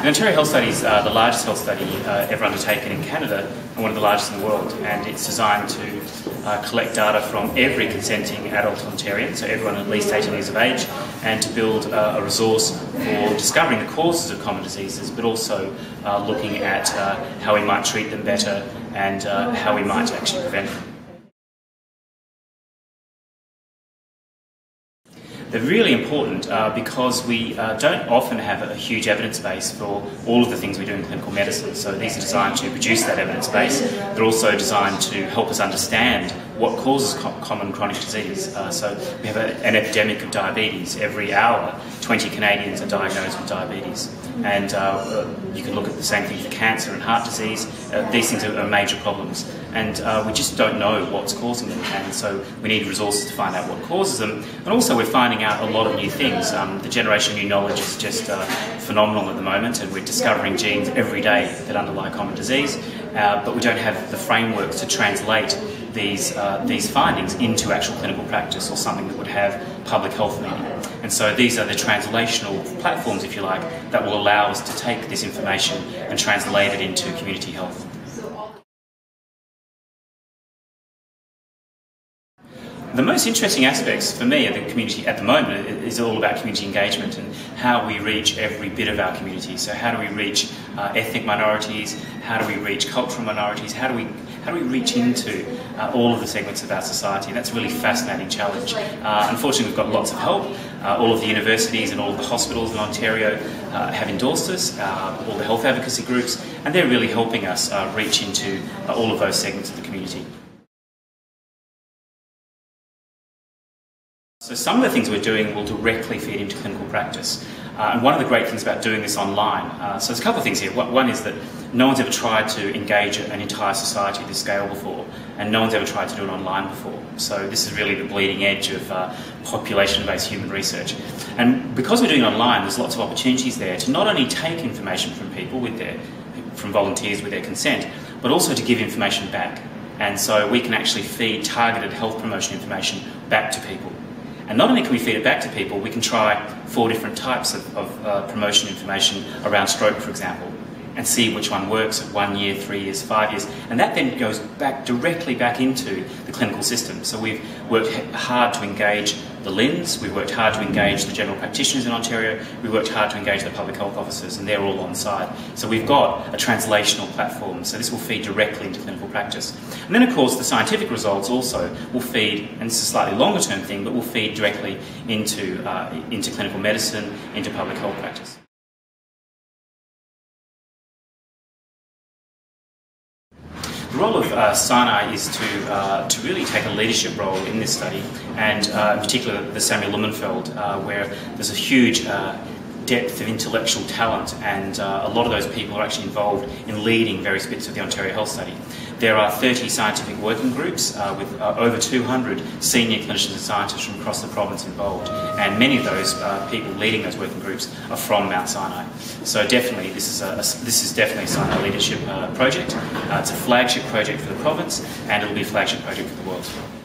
The Ontario Health Study is the largest health study ever undertaken in Canada and one of the largest in the world, and it's designed to collect data from every consenting adult Ontarian, so everyone at least 18 years of age, and to build a resource for discovering the causes of common diseases, but also looking at how we might treat them better and how we might actually prevent them. They're really important because we don't often have a huge evidence base for all of the things we do in clinical medicine. So these are designed to produce that evidence base. They're also designed to help us understand what causes common chronic disease. So we have an epidemic of diabetes. Every hour, 20 Canadians are diagnosed with diabetes. And you can look at the same thing for cancer and heart disease. These things are major problems. And we just don't know what's causing them. And so we need resources to find out what causes them. And also we're finding out a lot of new things. The generation of new knowledge is just phenomenal at the moment. And we're discovering genes every day that underlie common disease. But we don't have the framework to translate these findings into actual clinical practice or something that would have public health meaning. And so these are the translational platforms, if you like, that will allow us to take this information and translate it into community health. The most interesting aspects for me of the community at the moment is all about community engagement and how we reach every bit of our community. So how do we reach ethnic minorities? How do we reach cultural minorities? How do we reach into all of the segments of our society? And that's a really fascinating challenge. Unfortunately, we've got lots of help. All of the universities and all of the hospitals in Ontario have endorsed us, all the health advocacy groups, and they're really helping us reach into all of those segments of the community. So some of the things we're doing will directly feed into clinical practice. And one of the great things about doing this online, so there's a couple of things here. One is that no one's ever tried to engage an entire society at this scale before, and no one's ever tried to do it online before. So this is really the bleeding edge of population-based human research. And because we're doing it online, there's lots of opportunities there to not only take information from people, from volunteers with their consent, but also to give information back. And so we can actually feed targeted health promotion information back to people. And not only can we feed it back to people, we can try 4 different types of promotion information around stroke, for example, and see which one works at 1 year, 3 years, 5 years. And that then goes back directly back into the clinical system. So we've worked hard to engage the LHINs, we've worked hard to engage the general practitioners in Ontario, we've worked hard to engage the public health officers, and they're all on side. So we've got a translational platform, so this will feed directly into clinical practice. And then of course the scientific results also will feed, and it's a slightly longer term thing, but will feed directly into clinical medicine, into public health practice. The role of Sinai is to really take a leadership role in this study, and in particular the Samuel Lunenfeld, where there's a huge depth of intellectual talent, and a lot of those people are actually involved in leading various bits of the Ontario Health Study. There are 30 scientific working groups with over 200 senior clinicians and scientists from across the province involved, and many of those people leading those working groups are from Mount Sinai. So definitely this is definitely a Sinai leadership project. It's a flagship project for the province, and it'll be a flagship project for the world.